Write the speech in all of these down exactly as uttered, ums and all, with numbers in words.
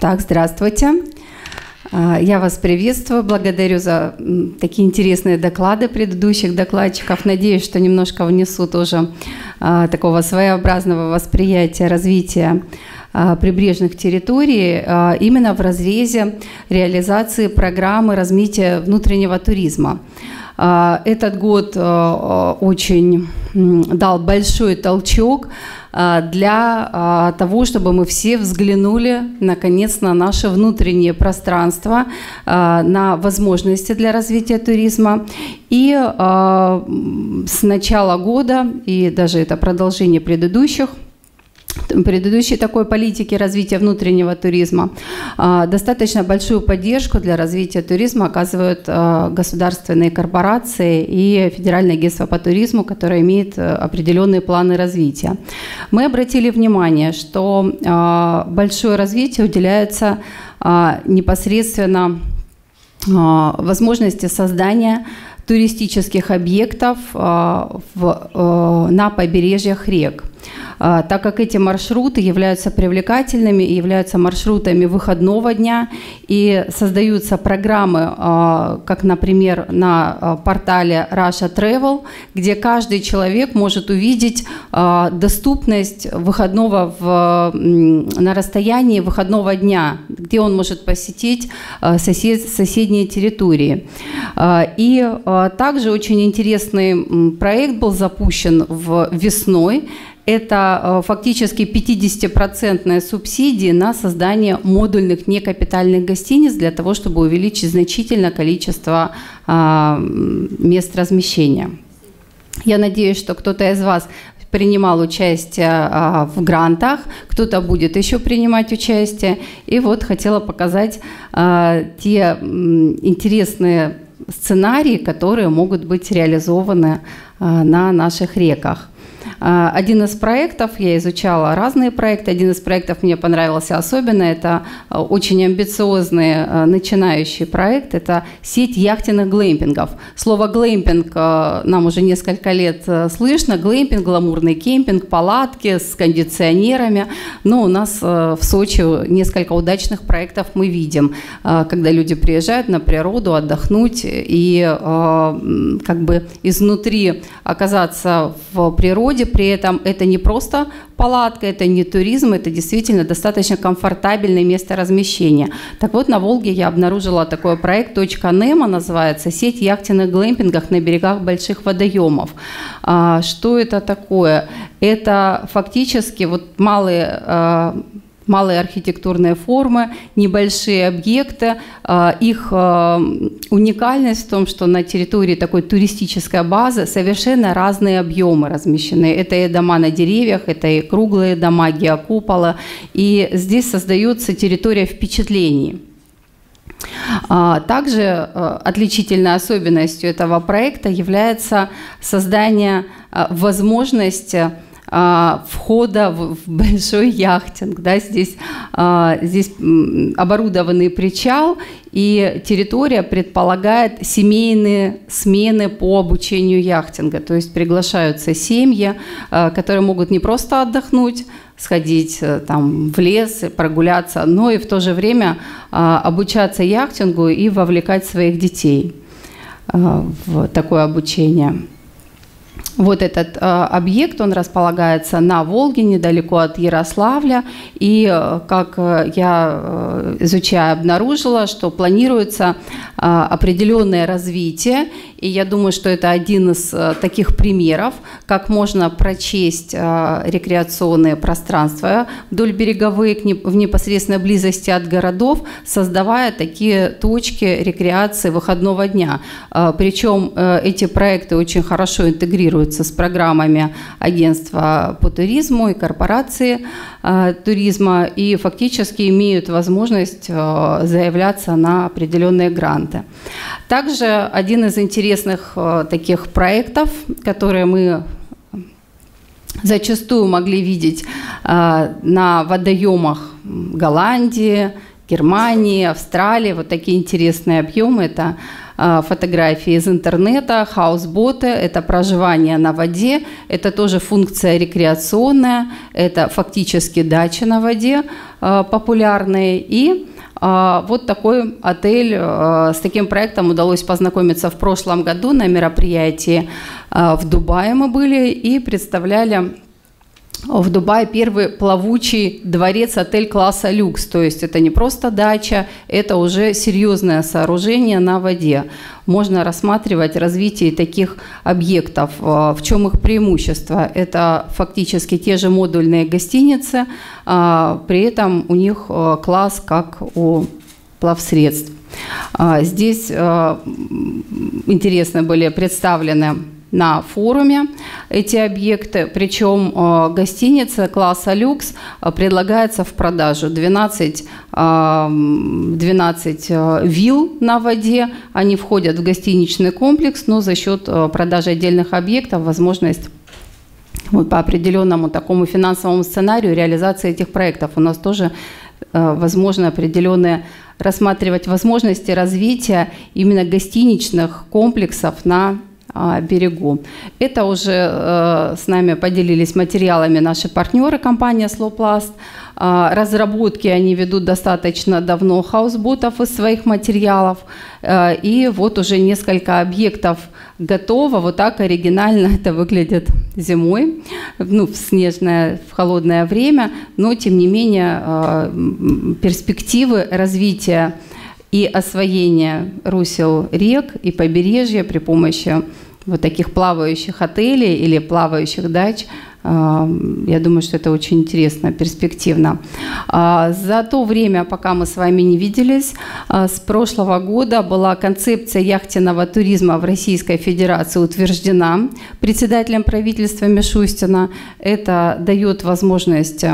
Так, здравствуйте. Я вас приветствую. Благодарю за такие интересные доклады предыдущих докладчиков. Надеюсь, что немножко внесу тоже такого своеобразного восприятия развития прибрежных территорий именно в разрезе реализации программы развития внутреннего туризма. Этот год очень дал большой толчок для того, чтобы мы все взглянули наконец на наше внутреннее пространство, на возможности для развития туризма. И с начала года, и даже это продолжение предыдущих, предыдущей такой политики развития внутреннего туризма, достаточно большую поддержку для развития туризма оказывают государственные корпорации и Федеральное агентство по туризму, которое имеет определенные планы развития. Мы обратили внимание, что большое развитие уделяется непосредственно возможности создания туристических объектов на побережьях рек, так как эти маршруты являются привлекательными, являются маршрутами выходного дня, и создаются программы, как, например, на портале Russia Travel, где каждый человек может увидеть доступность выходного в, на расстоянии выходного дня, где он может посетить сосед, соседние территории. И также очень интересный проект был запущен в весной. Это фактически пятидесятипроцентная субсидия на создание модульных некапитальных гостиниц для того, чтобы увеличить значительно количество мест размещения. Я надеюсь, что кто-то из вас принимал участие в грантах, кто-то будет еще принимать участие. И вот хотела показать те интересные сценарии, которые могут быть реализованы на наших реках. Один из проектов, я изучала разные проекты, один из проектов мне понравился особенно, это очень амбициозный начинающий проект, это сеть яхтенных глэмпингов. Слово глэмпинг нам уже несколько лет слышно, глэмпинг, гламурный кемпинг, палатки с кондиционерами, но у нас в Сочи несколько удачных проектов мы видим, когда люди приезжают на природу отдохнуть и как бы изнутри оказаться в природе. При этом это не просто палатка, это не туризм, это действительно достаточно комфортабельное место размещения. Так вот, на Волге я обнаружила такой проект «Точка Немо», называется, сеть яхтенных глэмпингов на берегах больших водоемов. А, что это такое? Это фактически вот малые... А, малые архитектурные формы, небольшие объекты. Их уникальность в том, что на территории такой туристической базы совершенно разные объемы размещены. Это и дома на деревьях, это и круглые дома, геокуполы. И здесь создается территория впечатлений. Также отличительной особенностью этого проекта является создание возможности входа в большой яхтинг. Да, здесь, здесь оборудованный причал, и территория предполагает семейные смены по обучению яхтинга. То есть приглашаются семьи, которые могут не просто отдохнуть, сходить там в лес, прогуляться, но и в то же время обучаться яхтингу и вовлекать своих детей в такое обучение. Вот этот э, объект, он располагается на Волге, недалеко от Ярославля. И, как я, изучая, обнаружила, что планируется э, определенное развитие. И я думаю, что это один из э, таких примеров, как можно прочесть э, рекреационные пространства вдоль береговые к не, в непосредственной близости от городов, создавая такие точки рекреации выходного дня. Э, причем э, эти проекты очень хорошо интегрируются с программами агентства по туризму и корпорации э, туризма, и фактически имеют возможность э, заявляться на определенные гранты. Также один из интересных э, таких проектов, которые мы зачастую могли видеть э, на водоемах Голландии, Германии, Австралии. Вот такие интересные объемы. Это фотографии из интернета, хаусботы, это проживание на воде, это тоже функция рекреационная, это фактически дача на воде популярные. И вот такой отель, с таким проектом удалось познакомиться в прошлом году на мероприятии в Дубае мы были и представляли в Дубае первый плавучий дворец-отель класса люкс. То есть это не просто дача, это уже серьезное сооружение на воде. Можно рассматривать развитие таких объектов. В чем их преимущество? Это фактически те же модульные гостиницы, при этом у них класс как у плавсредств. Здесь интересно были представлены на форуме эти объекты, причем гостиница класса люкс предлагается в продажу. двенадцать, двенадцать вилл на воде, они входят в гостиничный комплекс, но за счет продажи отдельных объектов возможность вот по определенному такому финансовому сценарию реализации этих проектов. У нас тоже возможно определенные рассматривать возможности развития именно гостиничных комплексов на берегу. Это уже э, с нами поделились материалами наши партнеры, компания SlowPlast. Э, разработки они ведут достаточно давно хаусботов из своих материалов. Э, и вот уже несколько объектов готово. Вот так оригинально это выглядит зимой, ну, в снежное, в холодное время. Но, тем не менее, э, перспективы развития и освоение русел рек и побережья при помощи вот таких плавающих отелей или плавающих дач, я думаю, что это очень интересно, перспективно. За то время, пока мы с вами не виделись, с прошлого года была концепция яхтенного туризма в Российской Федерации утверждена председателем правительства Мишустина. Это дает возможность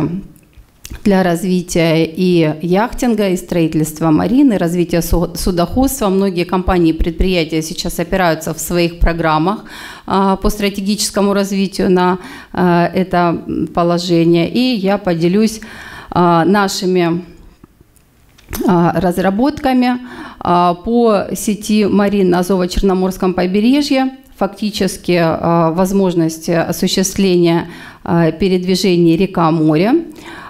для развития и яхтинга, и строительства марины, развития судоходства. Многие компании и предприятия сейчас опираются в своих программах по стратегическому развитию на это положение. И я поделюсь нашими разработками по сети марин на Азово-Черноморском побережье. Фактически возможность осуществления передвижений река-море.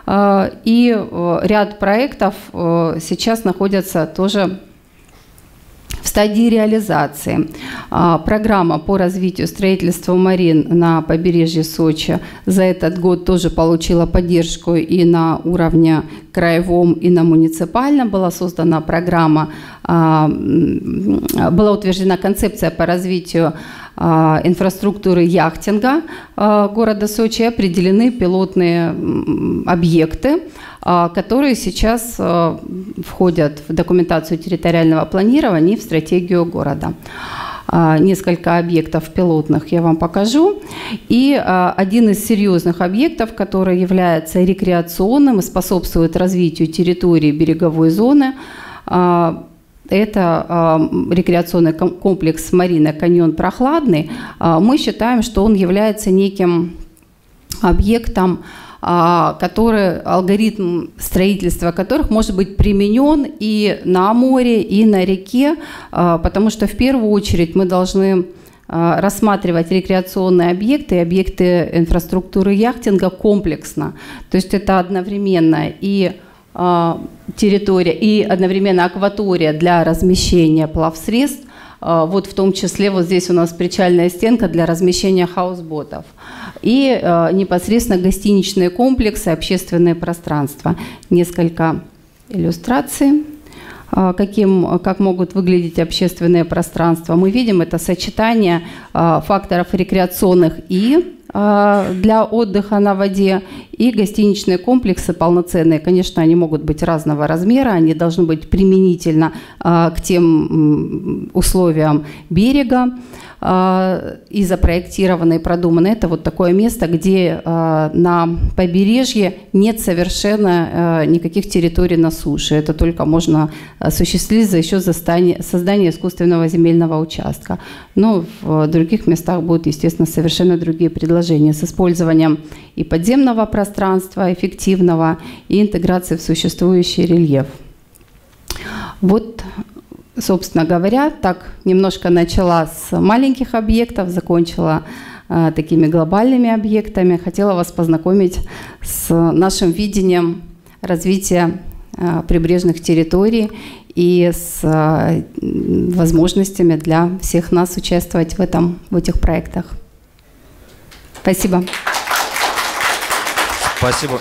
И ряд проектов сейчас находятся тоже в стадии реализации. Программа по развитию строительства марин на побережье Сочи за этот год тоже получила поддержку и на уровне краевом, и на муниципальном. Была создана программа, была утверждена концепция по развитию инфраструктуры яхтинга города Сочи, определены пилотные объекты, которые сейчас входят в документацию территориального планирования и в стратегию города. Несколько объектов пилотных я вам покажу. И один из серьезных объектов, который является рекреационным и способствует развитию территории береговой зоны, это рекреационный комплекс «Марина Каньон Прохладный». Мы считаем, что он является неким объектом, который, алгоритм строительства которых может быть применен и на море, и на реке, потому что в первую очередь мы должны рассматривать рекреационные объекты и объекты инфраструктуры яхтинга комплексно. То есть это одновременно и территория, и одновременно акватория для размещения плавсредств. Вот в том числе вот здесь у нас причальная стенка для размещения хаусботов. И непосредственно гостиничные комплексы, общественные пространства. Несколько иллюстраций, каким, как могут выглядеть общественные пространства. Мы видим это сочетание факторов рекреационных и для отдыха на воде, и гостиничные комплексы полноценные. Конечно, они могут быть разного размера, они должны быть применительно к тем условиям берега и запроектированы, и продуманы. Это вот такое место, где на побережье нет совершенно никаких территорий на суше. Это только можно осуществить за счет создания искусственного земельного участка. Но в других местах будут, естественно, совершенно другие предложения с использованием и подземного пространства эффективного, и интеграции в существующий рельеф. Вот, собственно говоря, так немножко начала с маленьких объектов, закончила э, такими глобальными объектами. Хотела вас познакомить с нашим видением развития э, прибрежных территорий и с э, возможностями для всех нас участвовать в, этом, в этих проектах. Спасибо. Спасибо.